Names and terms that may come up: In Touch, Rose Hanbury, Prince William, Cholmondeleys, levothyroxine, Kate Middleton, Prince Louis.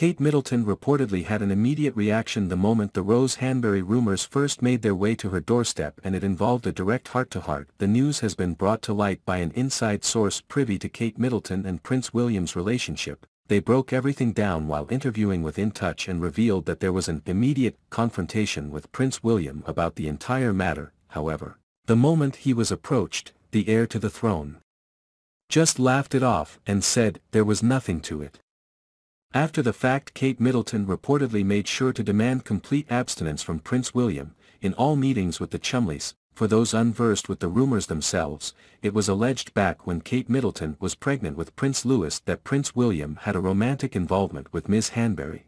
Kate Middleton reportedly had an immediate reaction the moment the Rose Hanbury rumors first made their way to her doorstep, and it involved a direct heart-to-heart. The news has been brought to light by an inside source privy to Kate Middleton and Prince William's relationship. They broke everything down while interviewing with In Touch and revealed that there was an immediate confrontation with Prince William about the entire matter, however. The moment he was approached, the heir to the throne just laughed it off and said there was nothing to it. After the fact, Kate Middleton reportedly made sure to demand complete abstinence from Prince William, in all meetings with the Cholmondeleys. For those unversed with the rumors themselves, it was alleged back when Kate Middleton was pregnant with Prince Louis that Prince William had a romantic involvement with Miss Hanbury.